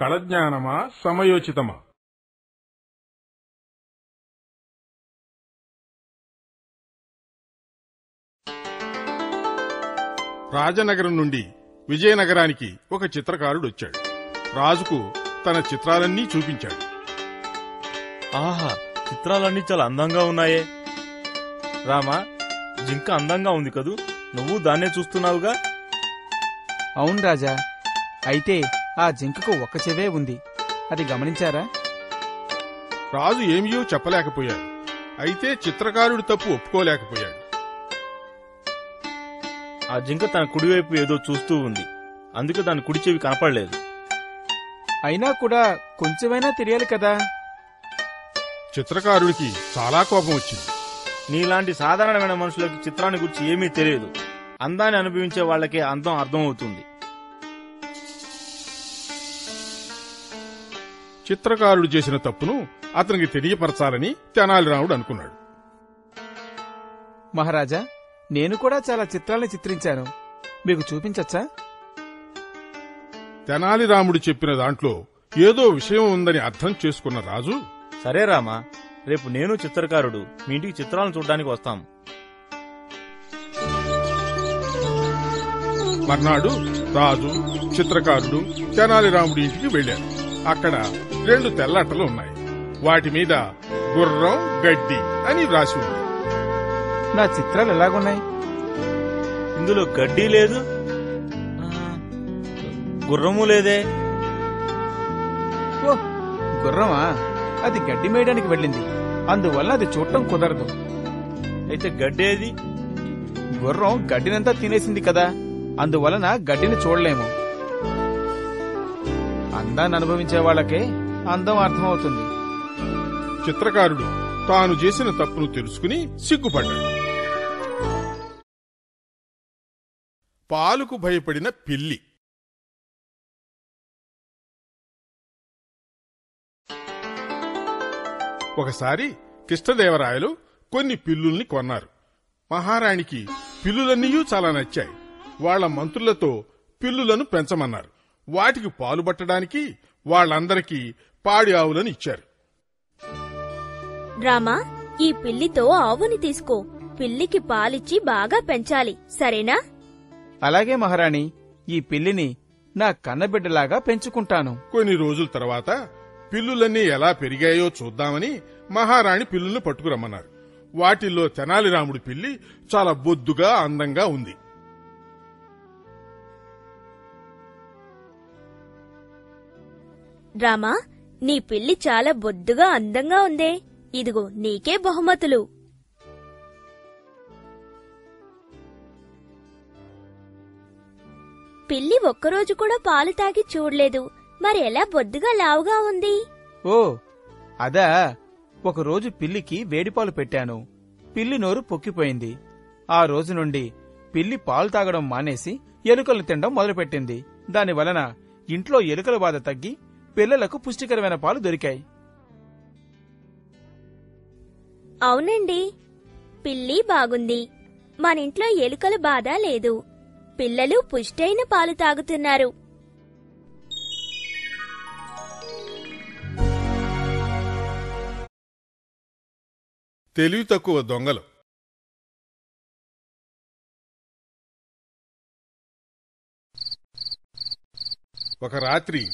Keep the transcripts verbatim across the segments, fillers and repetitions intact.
కళజ్ఞానమా సమయోచితమా? రాజనగరం నుండి విజయనగరానికి ఒక చిత్రకారుడు వచ్చాడు. రాజుకు తన చిత్రాలన్నీ చూపించాడు. ఆహా, చిత్రాలన్నీ చాలా అందంగా ఉన్నాయే. రామా, జింక అందంగా ఉంది కదూ, నువ్వు దాన్నే చూస్తున్నావుగా? అవును రాజా, అయితే ఆ జింకకు ఒక్క చెవే ఉంది, అది గమనించారా? రాజు ఏమియో చెప్పలేకపోయాడు. అయితే చిత్రకారుడు తప్పు ఒప్పుకోలేకపోయాడు. ఆ జింక తన కుడివైపు ఏదో చూస్తూ ఉంది, అందుకే దాని కుడి చెవి కనపడలేదు. అయినా కూడా కొంచెమైనా తెలియాలి కదా. చిత్రకారుడికి చాలా కోపం వచ్చింది. నీలాంటి సాధారణమైన మనుషులకి చిత్రాన్ని గురించి ఏమీ తెలియదు. అందాన్ని అనుభవించే వాళ్ళకే అందం అర్థమవుతుంది. చిత్రకారుడు చేసిన తప్పును అతనికి తెలియపరచాలని తెనాలిరాముడు అనుకున్నాడు. మహారాజా, నేను కూడా చాలా చిత్రాలను చిత్రించాను, మీకు చూపించచ్చా? తెనాలిరాముడు చెప్పిన దాంట్లో ఏదో విషయం ఉందని అర్థం చేసుకున్న రాజు, సరే రామా, రేపు నేను చిత్రకారుడు మీ ఇంటికి చిత్రాలను చూడడానికి వస్తాం. మర్నాడు రాజు, చిత్రకారుడు తెనాలిరాముడి ఇంటికి వెళ్లారు. అక్కడ రెండు తెల్ల అట్టలు ఉన్నాయి. వాటి మీద గుర్రం గడ్డి అని రాసి ఉంది. నా చిత్రాలు ఎలాగున్నాయి? ఇందులో గడ్డి లేదు, గుర్రము లేదే. ఓ, గుర్రమా? అది గడ్డి మేయడానికి వెళ్ళింది, అందువల్ల అది చూడటం కుదరదు. అయితే గడ్డేది? గుర్రం గడ్డినంతా తినేసింది కదా, అందువలన గడ్డిని చూడలేము. అందాన్ని అనుభవించే వాళ్ళకే అందం అర్థమవుతుంది. చిత్రకారుడు తాను చేసిన తప్పును తెలుసుకుని సిగ్గుపడ్డాడు. పాలుకు భయపడిన పిల్లి. ఒకసారి కృష్ణదేవరాయలు కొన్ని పిల్లుల్ని కొన్నారు. మహారాణికి పిల్లులన్నీ చాలా నచ్చాయి. వాళ్ల మంత్రులతో పిల్లులను పెంచమన్నారు. వాటికి పాలు పట్టడానికి వాళ్లందరికీ పాడి ఆవులను ఇచ్చారు. రామా, ఈ పిల్లితో ఆవుని తీసుకో, పిల్లికి పాలిచ్చి బాగా పెంచాలి, సరేనా? అలాగే మహారాణి, ఈ పిల్లిని నా కన్నబిడ్డలాగా పెంచుకుంటాను. కొన్ని రోజుల తర్వాత పిల్లులన్నీ ఎలా పెరిగాయో చూద్దామని మహారాణి పిల్లుల్ని పట్టుకురమ్మన్నారు. వాటిల్లో తెనాలిరాముడి పిల్లి చాలా బొద్దుగా అందంగా ఉంది. రామా, నీ పిల్లి చాలా బొద్దుగా అందంగా ఉందే, ఇదిగో నీకే బహుమతులు. పిల్లి ఒక్కరోజు కూడా పాలు తాగి చూడలేదు, మరి ఎలా బొద్దుగా లావుగా ఉంది? ఓ, అదా, ఒకరోజు పిల్లికి వేడిపాలు పెట్టాను, పిల్లి నోరు పొక్కిపోయింది. ఆ రోజు నుండి పిల్లి పాలు తాగడం మానేసి ఎలుకలు తినడం మొదలుపెట్టింది. దానివలన ఇంట్లో ఎలుకల బాధ తగ్గి పిల్లలకు పుష్టికరమైన పాలు దొరికాయి. అవునండి, పిల్లి బాగుంది, మనింట్లో ఎలుకల బాధ లేదు, పిల్లలు పుష్టైన పాలు తాగుతున్నారు. తెలివి తక్కువ దొంగలు. ఒక రాత్రి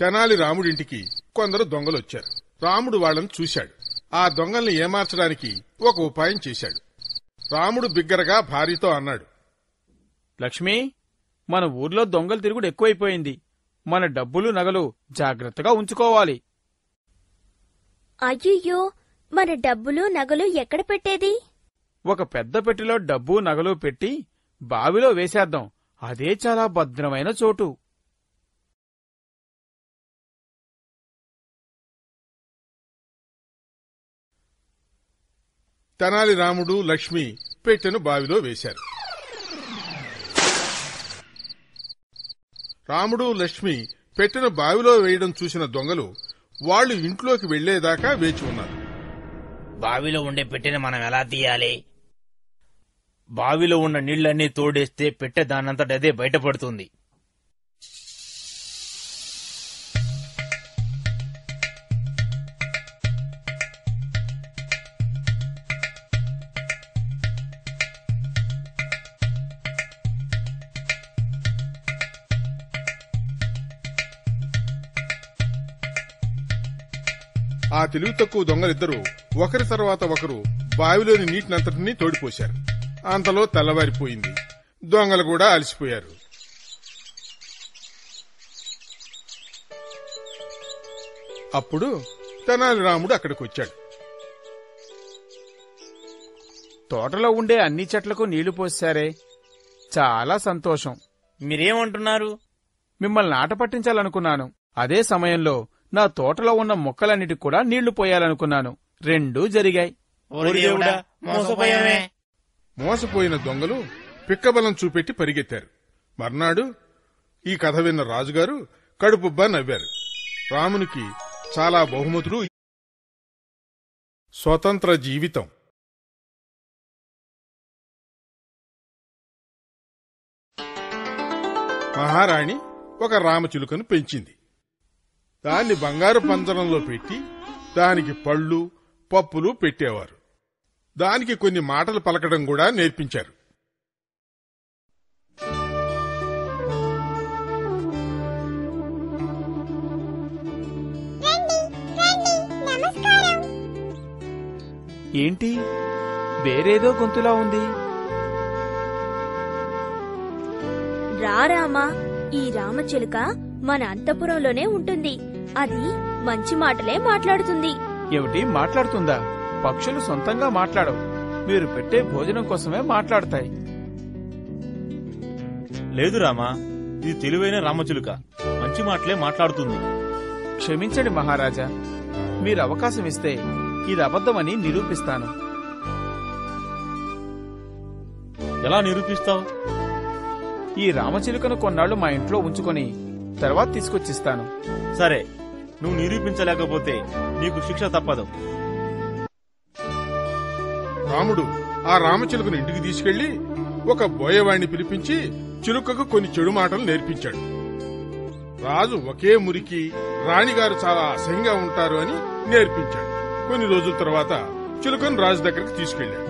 తెనాలి రాముడింటికి కొందరు దొంగలొచ్చారు. రాముడు వాళ్ళని చూశాడు. ఆ దొంగల్ని ఏమార్చడానికి ఒక ఉపాయం చేశాడు. రాముడు బిగ్గరగా భార్యతో అన్నాడు, లక్ష్మి, మన ఊర్లో దొంగల తిరుగుడు ఎక్కువైపోయింది. మన డబ్బులు నగలు జాగ్రత్తగా ఉంచుకోవాలి. అయ్యో, మన డబ్బులు నగలు ఎక్కడ పెట్టేది? ఒక పెద్ద పెట్టెలో డబ్బు నగలు పెట్టి బావిలో వేసేద్దాం, అదే చాలా భద్రమైన చోటు. తెనాలి రాముడు, లక్ష్మి పెట్టెను బావిలో వేశారు. రాముడు, లక్ష్మి పెట్టెను బావిలో వేయడం చూసిన దొంగలు వాళ్ళు ఇంట్లోకి వెళ్లేదాకా వేచి ఉన్నారు. బావిలో ఉండే పెట్టెను మనం ఎలా తీయాలి? బావిలో ఉన్న నీళ్లన్నీ తోడేస్తే పెట్టె దానంతటదే బయటపడుతుంది. ఆ తెలివి తక్కువ దొంగలిద్దరూ ఒకరి తర్వాత ఒకరు బావిలోని నీటినంతటినీ తోడిపోశారు. అంతలో తెల్లవారిపోయింది. దొంగలు కూడా అలసిపోయారు. అప్పుడు తెనాలి రాముడు అక్కడికి వచ్చాడు. తోటలో ఉండే అన్ని చెట్లకు నీళ్లు పోసారే, చాలా సంతోషం. మీరేమంటున్నారు? మిమ్మల్ని ఆట పట్టించాలనుకున్నాను. అదే సమయంలో నా తోటలో ఉన్న మొక్కలన్నిటికి కూడా నీళ్లు పోయాలనుకున్నాను. రెండూ జరిగాయి. మోసపోయిన దొంగలు పిక్కబలం చూపెట్టి పరిగెత్తారు. మర్నాడు ఈ కథ విన్న రాజుగారు కడుపుబ్బా నవ్వారు. రామునికి చాలా బహుమతులు. స్వతంత్ర జీవితం. మహారాణి ఒక రామచిలుకను పెంచింది. దాన్ని బంగారు పంజరంలో పెట్టి దానికి పళ్ళు పప్పులు పెట్టేవారు. దానికి కొన్ని మాటలు పలకడం కూడా నేర్పించారు. ఏంటి వేరేదో గొంతులా ఉంది? రారామా, ఈ రామచిలుక మన అంతఃపురంలోనే ఉంటుంది. అది మంచి మాటలే మాట్లాడుతుంది. ఏమిటి మాట్లాడుతుందా? పక్షులు సొంతంగా మాట్లాడవు. మీరు పెట్టే భోజనం కోసమే మాట్లాడతాయి. లేదు రామా, ఇది తెలివైన రామచిలుక. మంచి మాటలే మాట్లాడుతుంది. క్షమించండి మహారాజా, మీరు అవకాశం ఇస్తే ఇది అబద్ధమని నిరూపిస్తాను. ఎలా నిరూపిస్తావు? ఈ రామచిలుకను కొన్నాళ్లు మా ఇంట్లో ఉంచుకొని తర్వాత తీసుకొచ్చిస్తాను. సరే, నువ్వు నిరూపించలేకపోతే నీకు శిక్ష తప్పదు. రాముడు ఆ రామచిలుకను ఇంటికి తీసుకెళ్లి ఒక బోయవాణ్ణి పిలిపించి చిలుకకు కొన్ని చెడు మాటలు నేర్పించాడు. రాజు ఒకే మురికి, రాణిగారు చాలా అసహ్యంగా ఉంటారు అని నేర్పించాడు. కొన్ని రోజుల తర్వాత చిలుకను రాజు దగ్గరికి తీసుకెళ్లాడు.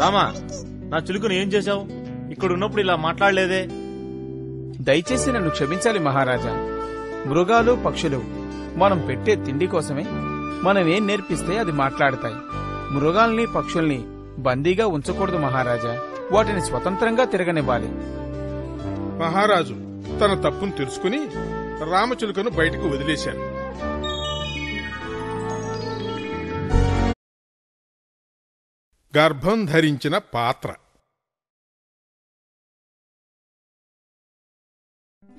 రామా, నా చిలుకను ఏం చేశావు? ఇక్కడున్నప్పుడు ఇలా మాట్లాడలేదే. దయచేసి నన్ను క్షమించాలి మహారాజా. మృగాలు పక్షులు మనం పెట్టే తిండి కోసమే. మనం ఏం నేర్పిస్తే అది మాట్లాడతాయి. మృగాల్ని పక్షుల్ని బందీగా ఉంచకూడదు మహారాజా. వాటిని స్వతంత్రంగా తిరగనివ్వాలి. మహారాజు తన తప్పును తెలుసుకుని రామచిలుకను బయటకు వదిలేశారు. గర్భం ధరించిన పాత్ర.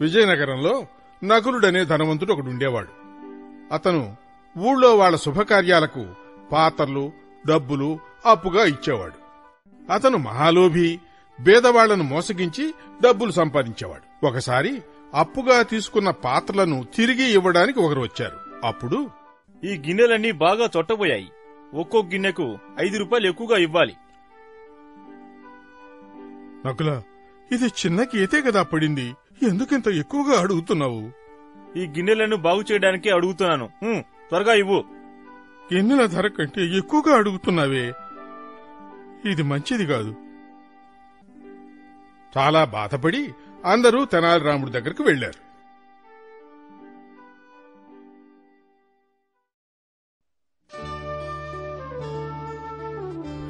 విజయనగరంలో నకులుడనే ధనవంతుడు ఒకడుండేవాడు. అతను ఊళ్ళో వాళ్ల శుభకార్యాలకు పాత్రలు డబ్బులు అప్పుగా ఇచ్చేవాడు. అతను మహాలోభి. బేదవాళ్లను మోసగించి డబ్బులు సంపాదించేవాడు. ఒకసారి అప్పుగా తీసుకున్న పాత్రలను తిరిగి ఇవ్వడానికి ఒకరు వచ్చారు. అప్పుడు, ఈ గిన్నెలన్నీ బాగా చొట్టబోయాయి. ఒక్కో గిన్నెకు ఐదు రూపాయలు ఎక్కువగా ఇవ్వాలి. నకుల, ఇది చిన్న గీతే కదా పడింది, ఎందుకింత ఎక్కువగా అడుగుతున్నావు? ఈ గిన్నెలను బాగు చేయడానికి అడుగుతున్నాను, త్వరగా ఇవ్వు. గిన్నెల ధర కంటే ఎక్కువగా అడుగుతున్నావే, ఇది మంచిది కాదు. చాలా బాధపడి అందరూ తెనాలి రాముడి దగ్గరకు వెళ్లారు.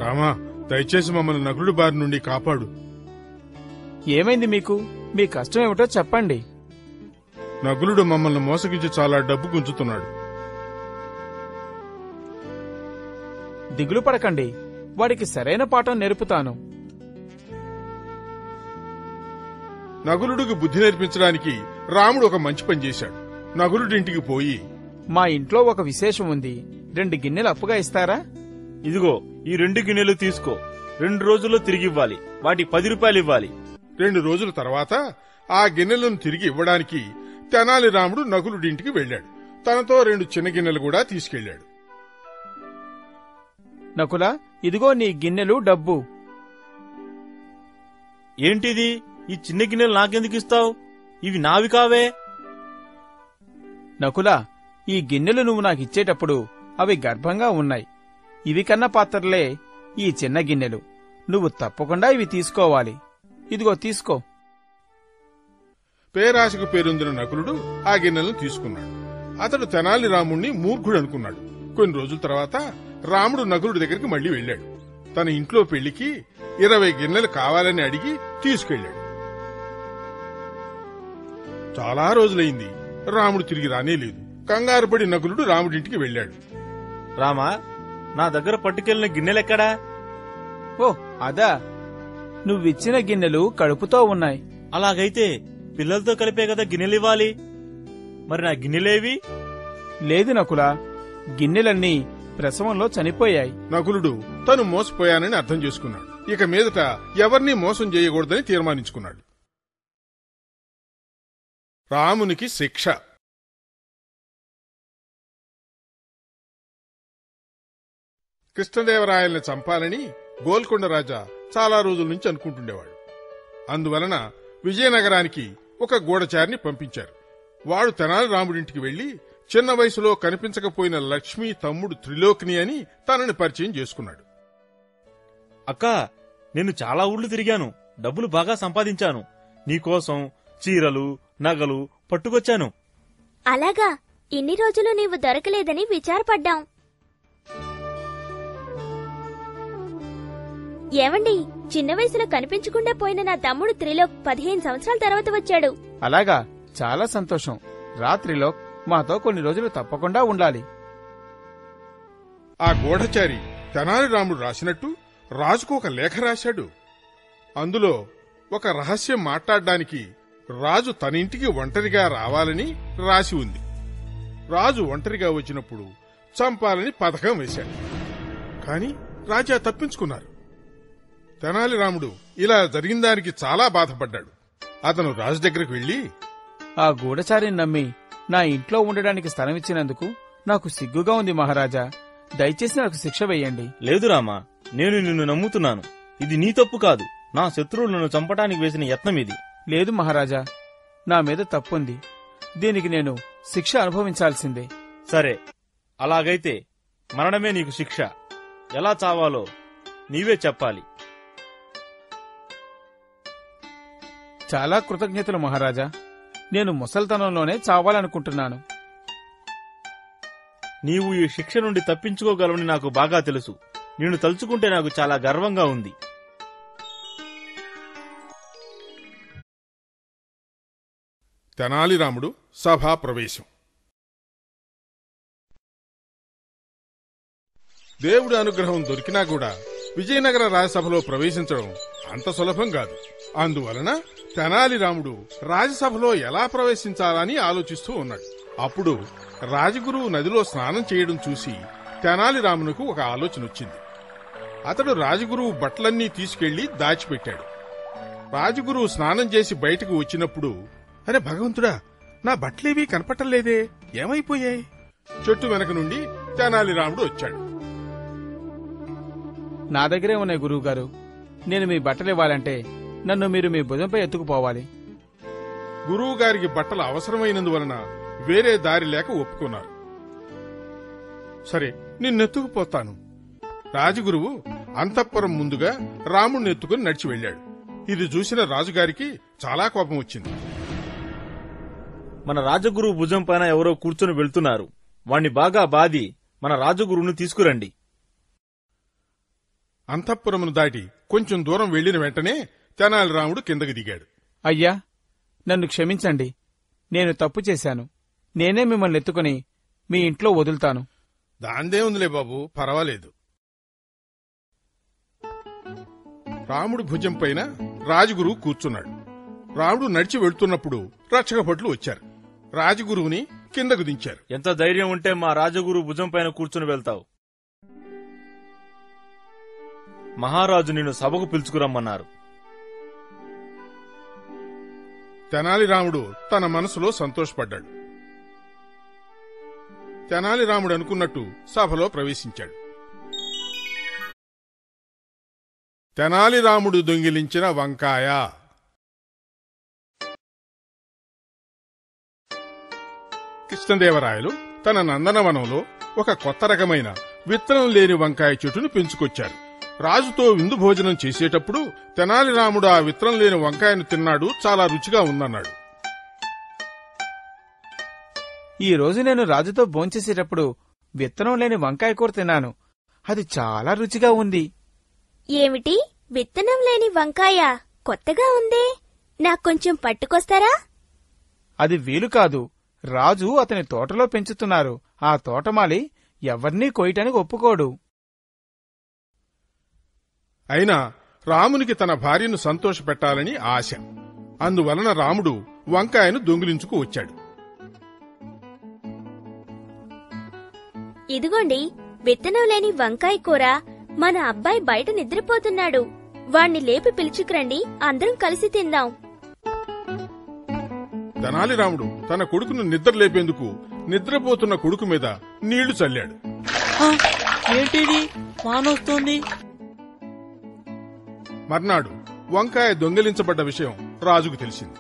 రామా, దయచేసి మమ్మల్ని నకులుడి బారి నుండి కాపాడు. ఏమైంది మీకు? మీ కష్టం ఏమిటో చెప్పండి. నకులుడు మమ్మల్ని మోసగించి చాలా డబ్బు గుంజుతున్నాడు. దిగులు పడకండి, వాడికి సరైన పాఠం నేర్పుతాను. నకులుడికి బుద్ధి నేర్పించడానికి రాముడు ఒక మంచి పని చేశాడు. నకులుడింటికి పోయి, మా ఇంట్లో ఒక విశేషం ఉంది, రెండు గిన్నెలు అప్పుగా ఇస్తారా? ఇదిగో ఈ రెండు గిన్నెలు తీసుకో. రెండు రోజుల్లో తిరిగివ్వాలి. వాటికి పది రూపాయలు ఇవ్వాలి. రెండు రోజుల తర్వాత ఆ గిన్నెలను తిరిగి ఇవ్వడానికి తెనాలి రాముడు నకులుడింటికి వెళ్లాడు. తనతో రెండు చిన్న గిన్నెలు కూడా తీసుకెళ్లాడు. నకుల, ఇదిగో నీ గిన్నెలు డబ్బు. ఏంటిది? ఈ చిన్న గిన్నెలు నాకెందుకు ఇస్తావు? ఇవి నావి కావే. నకుల, ఈ గిన్నెలు నువ్వు నాకిచ్చేటప్పుడు అవి గర్భంగా ఉన్నాయి. ఇవి కన్న పాత్రలే ఈ చిన్న గిన్నెలు. నువ్వు తప్పకుండా ఇవి తీసుకోవాలి. ఇదిగో తీసుకో. పేరాశకు పేరుందిన నకులుడు ఆ గిన్నెలను తీసుకున్నాడు. అతడు తెనాలి రాముణ్ణి మూర్ఖుడు అనుకున్నాడు. కొన్ని రోజుల తర్వాత రాముడు నకులుడి దగ్గరికి మళ్లీ వెళ్లాడు. తన ఇంట్లో పెళ్లికి ఇరవై గిన్నెలు కావాలని అడిగి తీసుకెళ్లాడు. చాలా రోజులైంది, రాముడు తిరిగి రానేలేదు. కంగారుపడి నకులుడు రాముడింటికి వెళ్లాడు. రామా, నా దగ్గర పట్టుకెళ్లిన గిన్నెలెక్కడా? ఓ అదా, నువ్విచ్చిన గిన్నెలు కడుపుతో ఉన్నాయి. అలాగైతే పిల్లలతో కలిపే కదా గిన్నెలివ్వాలి. మరి నా గిన్నెలేవి? లేదు నకులా, గిన్నెలన్నీ ప్రసవంలో చనిపోయాయి. నకులుడు తను మోసపోయానని అర్థం చేసుకున్నాడు. ఇక మీదట ఎవరినీ మోసం చేయకూడదని తీర్మానించుకున్నాడు. రామునికి శిక్ష. కృష్ణదేవరాయల్ని చంపాలని గోల్కొండ రాజా చాలా రోజుల నుంచి అనుకుంటుండేవాడు. అందువలన విజయనగరానికి ఒక గూఢచారిని పంపించారు. వాడు తెనాలి రాముడింటికి వెళ్లి చిన్న వయసులో కనిపించకపోయిన లక్ష్మీ తమ్ముడు త్రిలోకిని అని తనని పరిచయం చేసుకున్నాడు. అక్క, నేను చాలా ఊళ్ళు తిరిగాను, డబ్బులు బాగా సంపాదించాను, నీకోసం చీరలు నగలు పట్టుకొచ్చాను. అలాగా, ఇన్ని రోజులు నీవు దొరకలేదని విచారపడ్డాం. ఏమండి, చిన్న వయసులో కనిపించకుండా పోయిన నా తమ్ముడు త్రిలోక్ పదిహేను సంవత్సరాల తర్వాత వచ్చాడు. అలాగా, చాలా సంతోషం. రాత్రిలోక్ మాతో కొన్ని రోజులు తప్పకుండా ఉండాలి. ఆ గూఢచారి తెనాలి రాముడు రాసినట్టు రాజుకు ఒక లేఖ రాశాడు. అందులో ఒక రహస్యం మాట్లాడడానికి రాజు తనింటికి ఒంటరిగా రావాలని రాసి ఉంది. రాజు ఒంటరిగా వచ్చినప్పుడు చంపాలని పథకం వేశాడు. కాని రాజా తప్పించుకున్నారు. తెనాలి రాముడు ఇలా జరిగిన దానికి చాలా బాధపడ్డాడు. అతను రాజు దగ్గరకు వెళ్లి, ఆ గూఢచారిని నమ్మి నా ఇంట్లో ఉండడానికి స్థలం ఇచ్చినందుకు నాకు సిగ్గుగా ఉంది మహారాజా, దయచేసి నాకు శిక్ష వేయండి. లేదు రామా, నేను నిన్ను నమ్ముతున్నాను. ఇది నీ తప్పు కాదు, నా శత్రువులు నన్ను చంపడానికి వేసిన యత్నం ఇది. లేదు మహారాజా, నా మీద తప్పుంది, దీనికి నేను శిక్ష అనుభవించాల్సిందే. సరే, అలాగైతే మరణమే నీకు శిక్ష. ఎలా చావాలో నీవే చెప్పాలి. చాలా కృతజ్ఞతలు మహారాజా, నేను ముసల్తనంలోనే చావాలనుకుంటున్నాను. నీవు ఈ శిక్ష నుండి తప్పించుకోగలవని నాకు బాగా తెలుసు. నిన్ను తలుచుకుంటే నాకు చాలా గర్వంగా ఉంది. తెనాలి రాముడు సభా ప్రవేశం. దేవుడి అనుగ్రహం దొరికినా కూడా విజయనగర రాజసభలో ప్రవేశించడం అంత సులభం కాదు. అందువలన తెనాలి రాముడు రాజసభలో ఎలా ప్రవేశించాలని ఆలోచిస్తూ ఉన్నాడు. అప్పుడు రాజగురువు నదిలో స్నానం చేయడం చూసి తెనాలి రామునకు ఒక ఆలోచన వచ్చింది. అతడు రాజగురువు బట్టలన్నీ తీసుకెళ్లి దాచిపెట్టాడు. రాజగురువు స్నానం చేసి బయటకు వచ్చినప్పుడు, అరే భగవంతుడా, నా బట్టలేవీ కనపట్టలేదే, ఏమైపోయాయి? చెట్టు వెనక నుండి తెనాలి రాముడు వచ్చాడు. నా దగ్గరే ఉన్నాయి గురువుగారు, నేను మీ బట్టలివ్వాలంటే నన్ను మీరు మీ భుజంపై ఎత్తుకుపోవాలి. గురువుగారికి బట్టలు అవసరమైనందువలన వేరే దారి లేక ఒప్పుకున్నారు. సరే, నిన్నెత్తుకుపోతాను. రాజగురువు అంతఃపురం ముందుగా రాముడిని ఎత్తుకుని నడిచి వెళ్లాడు. ఇది చూసిన రాజుగారికి చాలా కోపం వచ్చింది. మన రాజగురువు భుజం పైన ఎవరో కూర్చొని వెళ్తున్నారు, వాణ్ణి బాగా బాది మన రాజగురువును తీసుకురండి. అంతఃపురమును దాటి కొంచెం దూరం వెళ్లిన వెంటనే తెనాలి రాముడు కిందకి దిగాడు. అయ్యా, నన్ను క్షమించండి, నేను తప్పు చేశాను. నేనే మిమ్మల్ని ఎత్తుకుని మీ ఇంట్లో వదులుతాను. దాందే ఉందిలే బాబు, పర్వాలేదు. రాముడు భుజం పైన రాజగురువు కూర్చున్నాడు. రాముడు నడిచి వెళ్తున్నప్పుడు రక్షక భటులు వచ్చారు. రాజగురువుని కిందకు దించారు. ఎంత ధైర్యం ఉంటే మా రాజగురువు భుజం పైన కూర్చుని వెళ్తావు? మహారాజు నిన్ను సభకు పిలుచుకురమ్మన్నారు. తెనాలి రాముడు తన మనసులో సంతోషపడ్డాడు. తెనాలి రాముడు అనుకున్నట్టు సభలో ప్రవేశించాడు. తెనాలి రాముడు దొంగిలించిన వంకాయ. కృష్ణదేవరాయలు తన నందనవనంలో ఒక కొత్త రకమైన విత్తనం లేని వంకాయ చెట్టును పెంచుకొచ్చారు. రాజుతో విందు భోజనం చేసేటప్పుడు తెనాలి రాముడు ఆ విత్రం లేని వంకాయను తిన్నాడు. చాలా రుచిగా ఉందన్నాడు. ఈ రోజు నేను రాజుతో భోంచేసేటప్పుడు విత్తనం లేని వంకాయ కూర తిన్నాను. అది చాలా రుచిగా ఉంది. ఏమిటి విత్తనం లేని వంకాయ? కొత్తగా ఉందే. నాకొంచెం పట్టుకొస్తారా? అది వీలు కాదు. రాజు అతని తోటలో పెంచుతున్నారు. ఆ తోటమాలి ఎవర్నీ కొయ్యటానికి ఒప్పుకోడు. అయినా రామునికి తన భార్యను సంతోషపెట్టాలని ఆశ. అందువలన రాముడు వంకాయను దొంగిలించుకు వచ్చాడు. ఇదిగోండి విత్తనం లేని వంకాయ కూర. మన అబ్బాయి బయట నిద్రపోతున్నాడు. వాణ్ణి లేపి పిలుచుకురండి, అందరం కలిసి తిందాం. తెనాలి రాముడు తన కొడుకును నిద్రలేపేందుకు నిద్రపోతున్న కొడుకు మీద నీళ్లు చల్లాడు. ఏంటిది? వానొస్తోంది. మర్నాడు వంకాయ దొంగిలించబడ్డ విషయం రాజుకు తెలిసింది.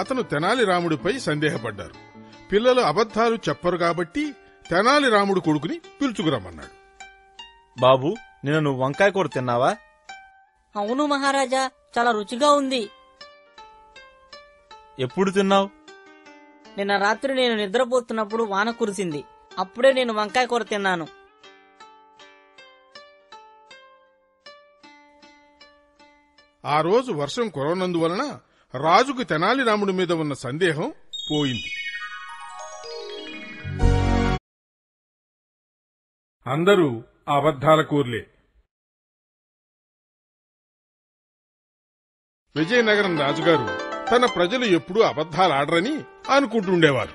అతను తెనాలి రాముడిపై సందేహపడ్డారు. పిల్లలు అబద్ధాలు చెప్పరు కాబట్టి తెనాలి రాముడు కొడుకుని పిలుచుకురమ్మన్నాడు. బాబు, నిన్న నువ్వు వంకాయ కూర తిన్నావా? అవును మహారాజా, చాలా రుచిగా ఉంది. ఎప్పుడు తిన్నావు? నిన్న రాత్రి నేను నిద్రపోతున్నప్పుడు వాన కురిసింది. అప్పుడే నేను వంకాయ కూర తిన్నాను. ఆ రోజు వర్షం కురవనందువలన రాజుకు తెనాలి రాముడి మీద ఉన్న సందేహం పోయింది. అందరూ అబద్ధాల కూర్లే. విజయనగరం రాజుగారు తన ప్రజలు ఎప్పుడూ అబద్ధాలాడరని అనుకుంటుండేవారు.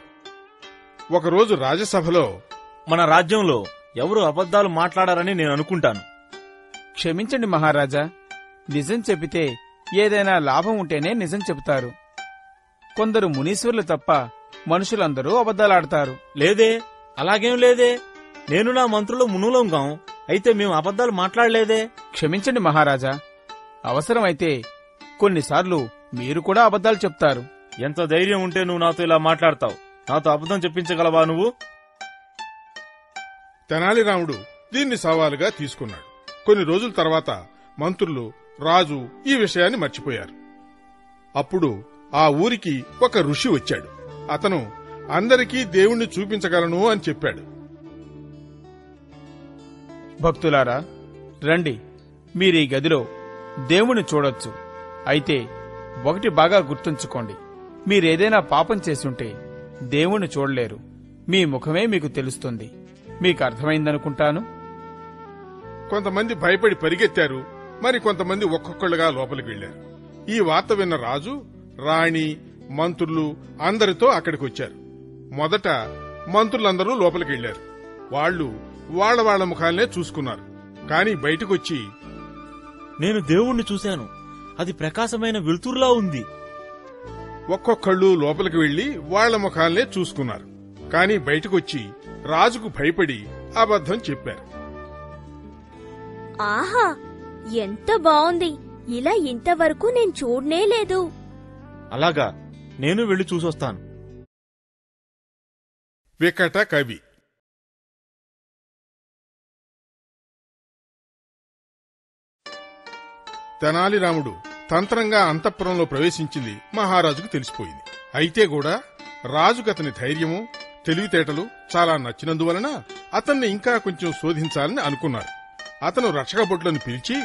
ఒకరోజు రాజసభలో, మన రాజ్యంలో ఎవరు అబద్ధాలు మాట్లాడారని నేను అనుకుంటాను. క్షమించండి మహారాజా, నిజం చెబితే ఏదైనా లాభం ఉంటేనే నిజం చెబుతారు. కొందరు మునీశ్వర్లు తప్ప మనుషులందరూ అబద్ధాలాడతారు. లేదే, అలాగేం లేదే. నేను నా మంత్రులు మునులంగాం. అయితే మేము అబద్ధాలు మాట్లాడలేదే. క్షమించండి మహారాజా, అవసరమైతే కొన్నిసార్లు మీరు కూడా అబద్ధాలు చెప్తారు. ఎంత ధైర్యం ఉంటే నువ్వు నాతో ఇలా మాట్లాడతావు? నాతో అబద్ధం చెప్పించగలవా నువ్వు? తెనాలి రాముడు దీన్ని సవాలుగా తీసుకున్నాడు. కొన్ని రోజుల తర్వాత మంత్రులు, రాజు ఈ విషయాన్ని మర్చిపోయారు. అప్పుడు ఆ ఊరికి ఒక ఋషి వచ్చాడు. అతను అందరికీ దేవుణ్ణి చూపించగలను అని చెప్పాడు. భక్తులారా రండి, మీరీ గదిలో దేవుణ్ణి చూడొచ్చు. అయితే ఒకటి బాగా గుర్తుంచుకోండి, మీరేదైనా పాపం చేసుంటే దేవుణ్ణి చూడలేరు. మీ ముఖమే మీకు తెలుస్తుంది. మీకు అర్థమైందనుకుంటాను. కొంతమంది భయపడి పరిగెత్తారు. మరి కొంతమంది ఒక్కొక్కళ్ళుగా లోపలికి వెళ్లారు. ఈ వార్త విన్న రాజు, రాణి, మంత్రులు అందరితో అక్కడికి వచ్చారు. మొదట మంత్రులందరూ లోపలికి వెళ్లారు. వాళ్లు వాళ్ల వాళ్ల ముఖాలనే చూసుకున్నారు. కాని బయటకొచ్చి, నేను దేవుణ్ణి చూశాను, అది ప్రకాశమైన వెలుతురులా ఉంది. ఒక్కొక్కళ్ళు లోపలికి వెళ్లి వాళ్ల ముఖాలనే చూసుకున్నారు. కాని బయటకొచ్చి రాజుకు భయపడి అబద్ధం చెప్పారు. ఆహా, ఎంత బాగుంది! ఇలా ఇంతవరకు నేను చూడనే లేదు. అలాగా, నేను వెళ్ళి చూసొస్తాను. వికట కవి. తెనాలి రాముడు తంత్రంగా అంతఃపురంలో ప్రవేశించింది మహారాజుకు తెలిసిపోయింది. అయితే కూడా రాజుకు అతని ధైర్యము, తెలివితేటలు చాలా నచ్చినందువలన అతన్ని ఇంకా కొంచెం శోధించాలని అనుకున్నారు. అతను రక్షకభటులను పిలిచి,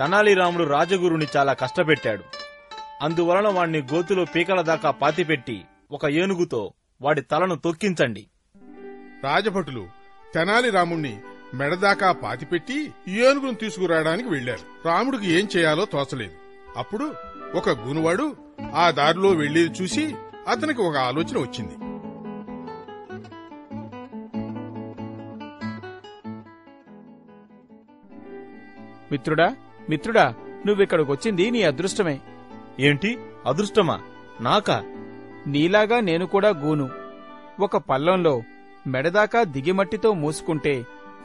తెనాలి రాముడు రాజగురుని చాలా కష్టపెట్టాడు. అందువలన వాణ్ణి గోతులో పీకల దాకా పాతిపెట్టి ఒక ఏనుగుతో వాడి తలను తొక్కించండి. రాజభటులు తెనాలి రాముణ్ణి మెడదాకా పాతిపెట్టి ఏనుగును తీసుకురావడానికి వెళ్లారు. రాముడికి ఏం చేయాలో తోచలేదు. అప్పుడు ఒక గునువాడు ఆ దారిలో వెళ్లేది చూసి అతనికి ఒక ఆలోచన వచ్చింది. మిత్రుడా మిత్రుడా నువ్విక్కడికొచ్చింది నీ అదృష్టమే. ఏంటి అదృష్టమా? నాకా? నీలాగా నేను కూడా గూను. ఒక పల్లంలో మెడదాకా దిగిమట్టితో మూసుకుంటే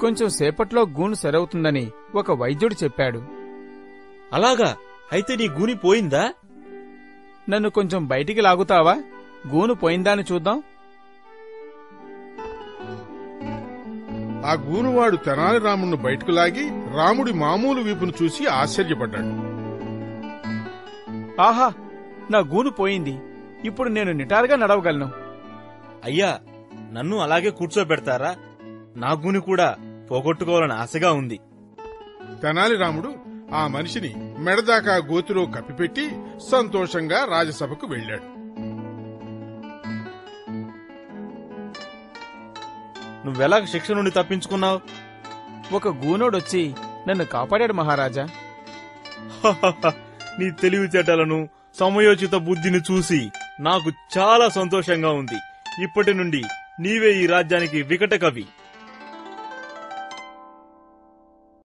కొంచెం సేపట్లో గూను సెరవుతుందని ఒక వైద్యుడు చెప్పాడు. అలాగా, అయితే నీ గూని పోయిందా? నన్ను కొంచెం బయటికి లాగుతావా? గూను పోయిందా అని చూద్దాం. ఆ గూనువాడు తెనాలి రాముణ్ణి బయటకు లాగి రాముడి మామూలు వీపును చూసి ఆశ్చర్యపడ్డాడు. ఆహా, నా గూను పోయింది, ఇప్పుడు నేను నిటారుగా నడవగలను. అయ్యా, నన్ను అలాగే కూర్చోబెడతారా? నా గూని కూడా పోగొట్టుకోవాలని ఆశగా ఉంది. తెనాలి రాముడు ఆ మనిషిని మెడదాకా గోతులో కప్పిపెట్టి సంతోషంగా రాజసభకు వెళ్లాడు. నువ్వెలా శిక్ష నుండి తప్పించుకున్నావు? ఒక గూనోడొచ్చి నన్ను కాపాడాడు మహారాజా. నీ తెలివితేటలను, సమయోచిత బుద్ధిని చూసి నాకు చాలా సంతోషంగా ఉంది. ఇప్పటి నుండి నీవే ఈ రాజ్యానికి వికట కవి.